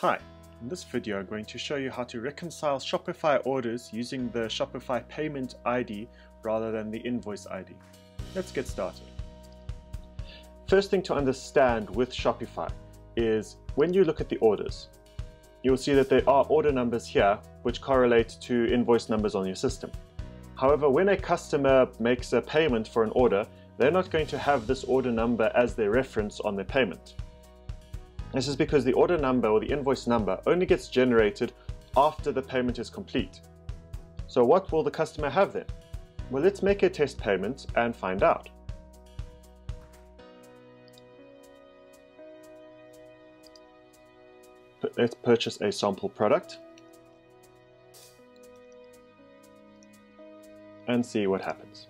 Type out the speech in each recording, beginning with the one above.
Hi, in this video I'm going to show you how to reconcile Shopify orders using the Shopify payment ID rather than the invoice ID. Let's get started. First thing to understand with Shopify is when you look at the orders, you'll see that there are order numbers here which correlate to invoice numbers on your system. However, when a customer makes a payment for an order, they're not going to have this order number as their reference on their payment. This is because the order number or the invoice number only gets generated after the payment is complete. So what will the customer have then? Well, let's make a test payment and find out. Let's purchase a sample product and see what happens.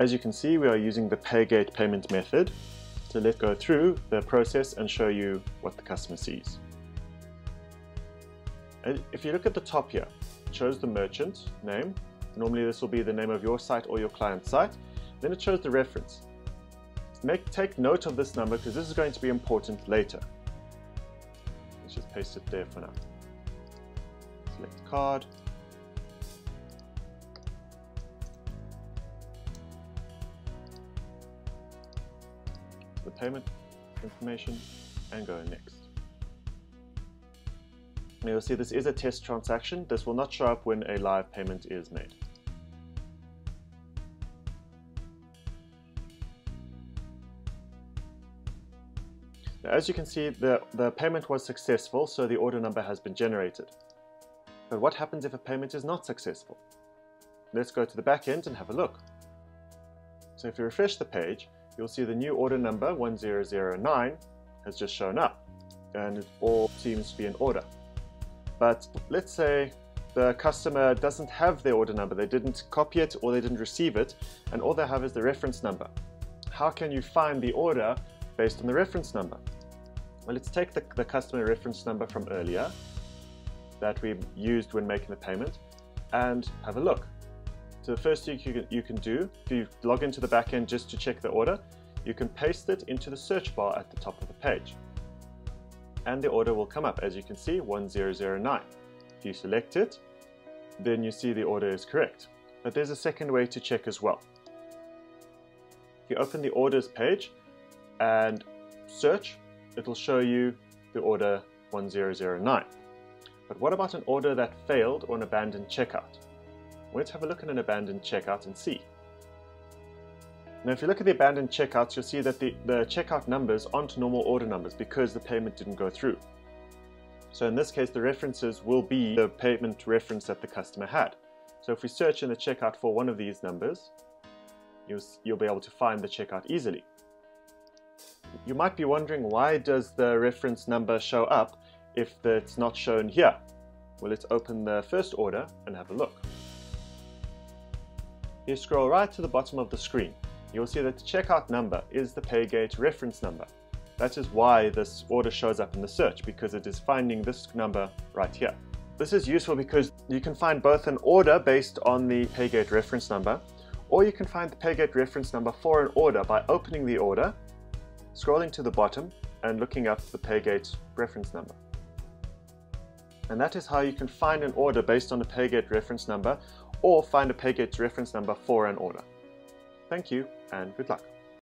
As you can see, we are using the PayGate payment method. So let's go through the process and show you what the customer sees. And if you look at the top here, it shows the merchant name. Normally this will be the name of your site or your client's site. Then it shows the reference. Take note of this number because this is going to be important later. Let's just paste it there for now. Select card. The payment information and go next. Now you'll see this is a test transaction. This will not show up when a live payment is made. Now, as you can see, the payment was successful, so the order number has been generated. But what happens if a payment is not successful? Let's go to the back end and have a look. So if you refresh the page, you'll see the new order number 1009 has just shown up and it all seems to be in order. But let's say the customer doesn't have their order number, they didn't copy it or they didn't receive it, and all they have is the reference number. How can you find the order based on the reference number? Well, let's take the customer reference number from earlier that we used when making the payment and have a look. So the first thing you can do, if you log into the backend just to check the order, you can paste it into the search bar at the top of the page. And the order will come up, as you can see, 1009. If you select it, then you see the order is correct. But there's a second way to check as well. If you open the orders page and search, it'll show you the order 1009. But what about an order that failed or an abandoned checkout? Let's have a look at an abandoned checkout and see. Now if you look at the abandoned checkouts, you'll see that the checkout numbers aren't normal order numbers because the payment didn't go through. So in this case, the references will be the payment reference that the customer had. So if we search in the checkout for one of these numbers, you'll be able to find the checkout easily. You might be wondering, why does the reference number show up if it's not shown here? Well, let's open the first order and have a look. You scroll right to the bottom of the screen, you'll see that the checkout number is the PayGate reference number. That is why this order shows up in the search, because it is finding this number right here. This is useful because you can find both an order based on the PayGate reference number, or you can find the PayGate reference number for an order by opening the order, scrolling to the bottom, and looking up the PayGate reference number. And that is how you can find an order based on the PayGate reference number, or find a PayGate reference number for an order. Thank you and good luck.